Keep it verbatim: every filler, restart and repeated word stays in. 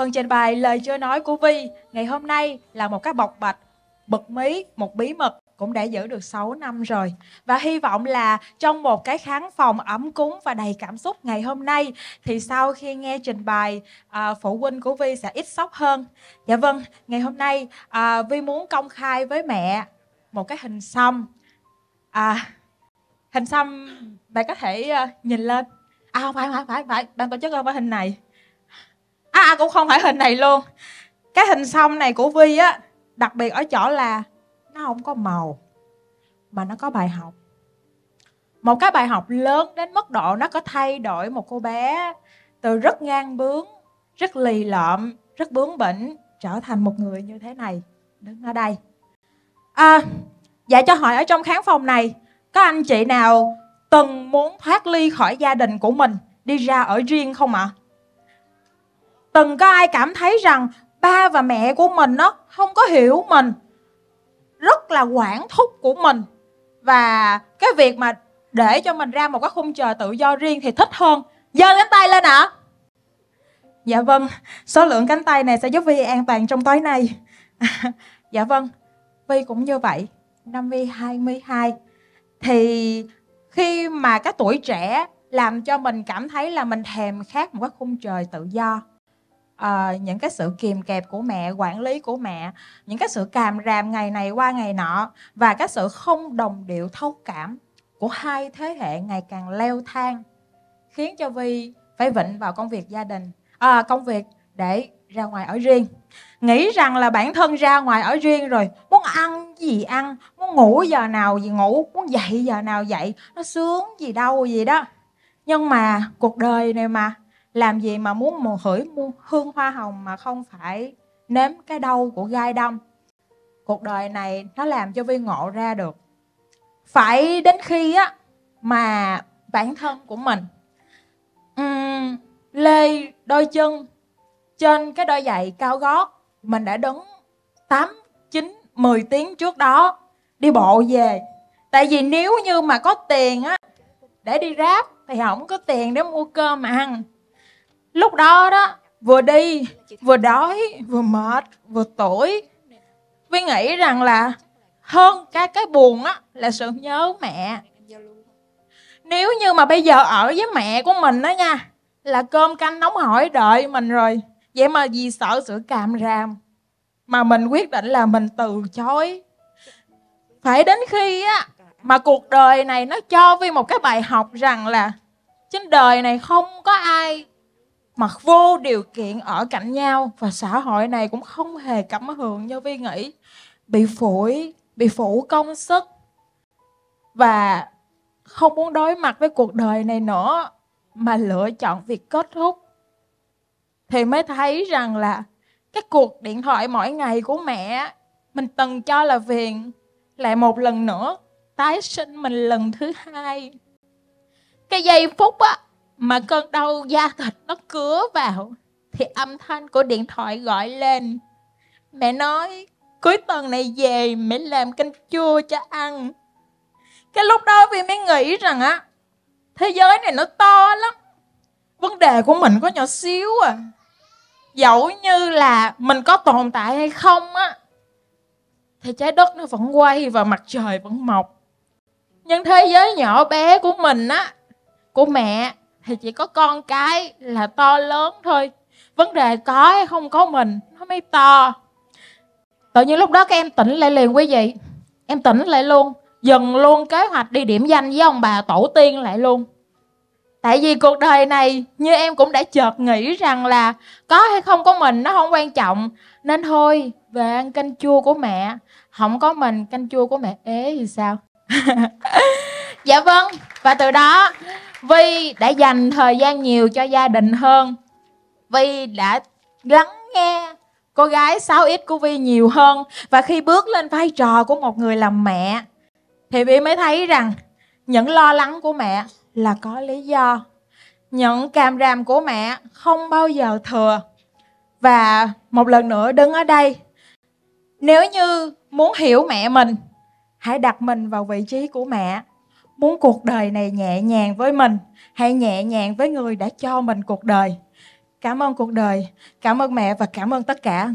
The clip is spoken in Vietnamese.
Phần trình bày lời chưa nói của Vy ngày hôm nay là một cái bộc bạch, bật mí, một bí mật cũng đã giữ được sáu năm rồi. Và hy vọng là trong một cái khán phòng ấm cúng và đầy cảm xúc ngày hôm nay, thì sau khi nghe trình bày, à, phụ huynh của Vy sẽ ít sốc hơn. Dạ vâng, ngày hôm nay à, Vy muốn công khai với mẹ một cái hình xăm. À, hình xăm bạn có thể uh, nhìn lên. À không phải, không phải, không phải, ban tổ chức không phải hình này. À, à cũng không phải hình này luôn. Cái hình xăm này của Vy á, đặc biệt ở chỗ là nó không có màu, mà nó có bài học. Một cái bài học lớn đến mức độ nó có thay đổi một cô bé từ rất ngang bướng, rất lì lợm, rất bướng bỉnh, trở thành một người như thế này, đứng ở đây. À, dạ cho hỏi ở trong khán phòng này, có anh chị nào từng muốn thoát ly khỏi gia đình của mình, đi ra ở riêng không ạ? Từng có ai cảm thấy rằng ba và mẹ của mình nó không có hiểu mình, rất là quản thúc của mình, và cái việc mà để cho mình ra một cái khung trời tự do riêng thì thích hơn? Giơ cánh tay lên ạ. À? Dạ vâng, số lượng cánh tay này sẽ giúp Vy an toàn trong tối nay. Dạ vâng, Vy cũng như vậy. Năm Vy hai mươi hai thì khi mà cái tuổi trẻ làm cho mình cảm thấy là mình thèm khát một cái khung trời tự do. À, những cái sự kìm kẹp của mẹ, quản lý của mẹ, những cái sự càm ràm ngày này qua ngày nọ, và cái sự không đồng điệu thấu cảm của hai thế hệ ngày càng leo thang, khiến cho Vy phải vịnh vào công việc gia đình, à, công việc để ra ngoài ở riêng. Nghĩ rằng là bản thân ra ngoài ở riêng rồi, muốn ăn gì ăn, muốn ngủ giờ nào gì ngủ, muốn dậy giờ nào dậy, nó sướng gì đâu gì đó. Nhưng mà cuộc đời này mà, làm gì mà muốn mùa hửi mua hương hoa hồng mà không phải nếm cái đau của gai đâm. Cuộc đời này nó làm cho Vy ngộ ra được, phải đến khi á mà bản thân của mình uhm, lê đôi chân trên cái đôi giày cao gót mình đã đứng tám, chín, mười tiếng trước đó đi bộ về. Tại vì nếu như mà có tiền á để đi Grab thì không có tiền để mua cơm mà ăn. Lúc đó đó, vừa đi, vừa đói, vừa mệt, vừa tủi. Vy nghĩ rằng là hơn cái cái buồn á là sự nhớ mẹ. Nếu như mà bây giờ ở với mẹ của mình đó nha, là cơm canh nóng hổi đợi mình rồi. Vậy mà vì sợ sự càm ràm mà mình quyết định là mình từ chối. Phải đến khi á mà cuộc đời này nó cho Vy một cái bài học rằng là trên đời này không có ai mà vô điều kiện ở cạnh nhau, và xã hội này cũng không hề cảm hưởng như Vy nghĩ. Bị phủi, bị phủ công sức, và không muốn đối mặt với cuộc đời này nữa, mà lựa chọn việc kết thúc. Thì mới thấy rằng là cái cuộc điện thoại mỗi ngày của mẹ mình từng cho là viền, lại một lần nữa tái sinh mình lần thứ hai. Cái giây phút á mà cơn đau da thịt nó cứa vào thì âm thanh của điện thoại gọi lên. Mẹ nói cuối tuần này về mẹ làm canh chua cho ăn. Cái lúc đó Vy mới nghĩ rằng á, thế giới này nó to lắm, vấn đề của mình có nhỏ xíu à. Dẫu như là mình có tồn tại hay không á thì trái đất nó vẫn quay và mặt trời vẫn mọc. Nhưng thế giới nhỏ bé của mình á, của mẹ, thì chỉ có con cái là to lớn thôi. Vấn đề có hay không có mình nó mới to. Tự nhiên lúc đó các em tỉnh lại liền quý vị. Em tỉnh lại luôn, dừng luôn kế hoạch đi điểm danh với ông bà tổ tiên lại luôn. Tại vì cuộc đời này như em cũng đã chợt nghĩ rằng là có hay không có mình nó không quan trọng. Nên thôi về ăn canh chua của mẹ. Không có mình canh chua của mẹ ế thì sao? Dạ vâng. Và từ đó Vy đã dành thời gian nhiều cho gia đình hơn. Vy đã lắng nghe cô gái sáu ích của Vy nhiều hơn. Và khi bước lên vai trò của một người làm mẹ thì Vy mới thấy rằng những lo lắng của mẹ là có lý do, những càm ràm của mẹ không bao giờ thừa. Và một lần nữa đứng ở đây, nếu như muốn hiểu mẹ mình, hãy đặt mình vào vị trí của mẹ. Muốn cuộc đời này nhẹ nhàng với mình, hãy nhẹ nhàng với người đã cho mình cuộc đời. Cảm ơn cuộc đời, cảm ơn mẹ và cảm ơn tất cả.